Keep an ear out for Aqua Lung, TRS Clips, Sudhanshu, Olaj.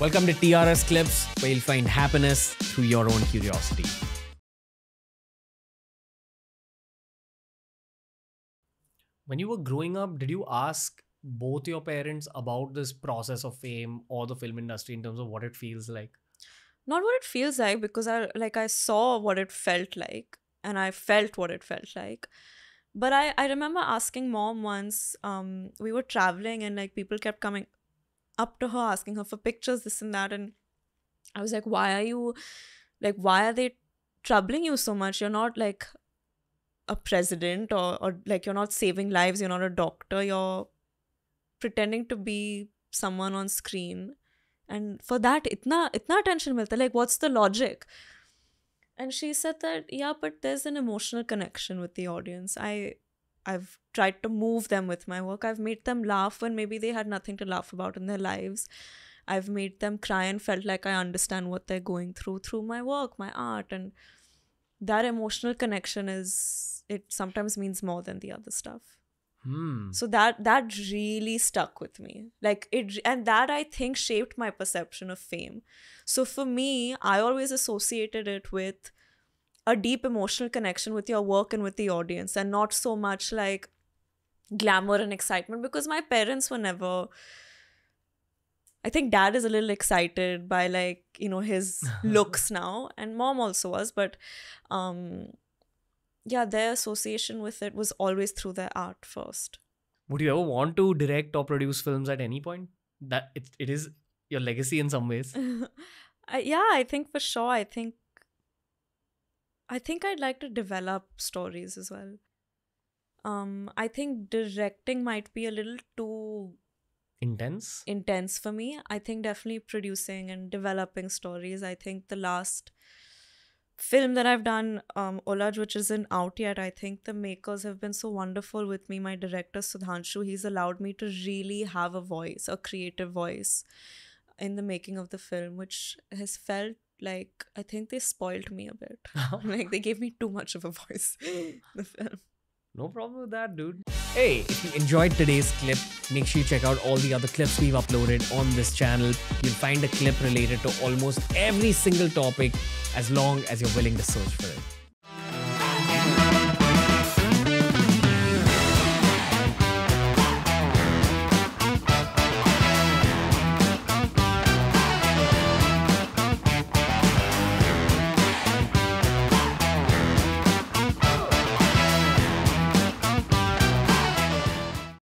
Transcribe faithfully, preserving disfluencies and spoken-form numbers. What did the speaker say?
Welcome to T R S Clips, where you'll find happiness through your own curiosity. When you were growing up, did you ask both your parents about this process of fame or the film industry in terms of what it feels like? Not what it feels like, because I like I saw what it felt like and I felt what it felt like. But I, I remember asking mom once, um, we were traveling and like people kept coming up to her, asking her for pictures, this and that. And I was like, why are you, like, why are they troubling you so much? You're not like a president or, or like you're not saving lives. You're not a doctor. You're pretending to be someone on screen. And for that, itna, itna attention milta. Like, what's the logic? And she said that, yeah, but there's an emotional connection with the audience. I, I've tried to move them with my work. I've made them laugh when maybe they had nothing to laugh about in their lives. I've made them cry and felt like I understand what they're going through through my work, my art. And that emotional connection is, it sometimes means more than the other stuff. Hmm. So that that really stuck with me. Like it, and that I think shaped my perception of fame. So for me, I always associated it with a deep emotional connection with your work and with the audience, and not so much like glamour and excitement, because my parents were never... I think dad is a little excited by like, you know, his looks now, and mom also was, but um yeah, their association with it was always through their art first. Would you ever want to direct or produce films at any point? That it, it is your legacy in some ways. I, yeah, I think for sure. I think, I think I'd like to develop stories as well. Um, I think directing might be a little too... Intense? Intense for me. I think definitely producing and developing stories. I think the last... film that I've done, um, Olaj, which isn't out yet, I think the makers have been so wonderful with me. My director, Sudhanshu, he's allowed me to really have a voice, a creative voice in the making of the film, which has felt like, I think they spoiled me a bit. Like they gave me too much of a voice in the film. No problem with that, dude. Hey, if you enjoyed today's clip, make sure you check out all the other clips we've uploaded on this channel. You'll find a clip related to almost every single topic, as long as you're willing to search for it.